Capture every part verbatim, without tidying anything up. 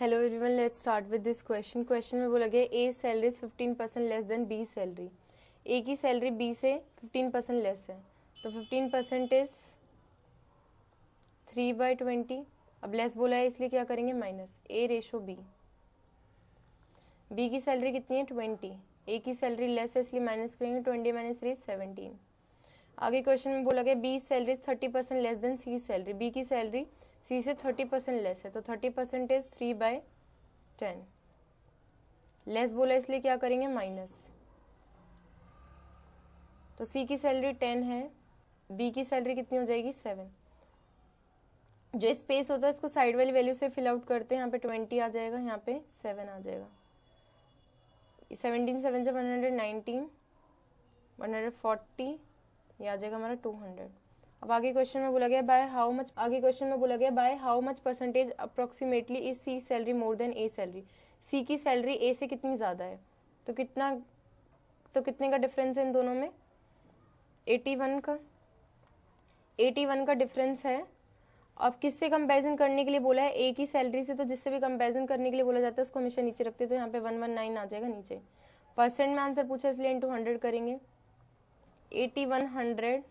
Hello everyone, let's start with this question. Question में बोला गया A salary is fifteen percent less than B salary. A की salary B से fifteen percent less है, तो fifteen percent is three by twenty. अब less बोला है इसलिए क्या करेंगे, minus. A ratio B, B की सैलरी कितनी है ट्वेंटी, ए की सैलरी लेस है इसलिए माइनस करेंगे। Twenty minus three seventeen. आगे क्वेश्चन में बोला गया B salary is thirty percent less than C salary. B की सैलरी सी से थर्टी परसेंट लेस है, तो thirty percent is three by ten. Less बोला इसलिए क्या करेंगे, माइनस। तो सी की सैलरी टेन है, बी की सैलरी कितनी हो जाएगी सेवन। जो स्पेस होता है इसको साइड वाली वैल्यू से फिल आउट करते हैं। यहाँ पे ट्वेंटी आ जाएगा, यहाँ पे सेवन आ जाएगा। सेवनटीन सेवन से one hundred nineteen, one hundred forty, ये आ जाएगा हमारा टू हंड्रेड। अब आगे क्वेश्चन में बोला गया बाय हाउ मच आगे क्वेश्चन में बोला गया by how much percentage approximately is C salary more than A salary. C की सैलरी ए से कितनी ज़्यादा है, तो कितना तो कितने का डिफरेंस है इन दोनों में, इक्यासी का। इक्यासी का डिफरेंस है। अब किससे कंपैरिजन करने के लिए बोला है, ए की सैलरी से, तो जिससे भी कंपैरिजन करने के लिए बोला जाता है उसको हमेशा नीचे रखते हैं। तो यहाँ पे वन वन नाइन आ जाएगा नीचे। परसेंट में आंसर पूछा इसलिए इंटू हंड्रेड करेंगे। Eighty one hundred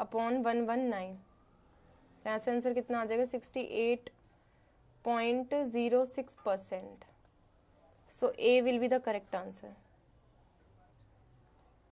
upon one one nine, यहाँ से आंसर कितना आ जाएगा sixty eight point zero six percent. So A will be the correct answer.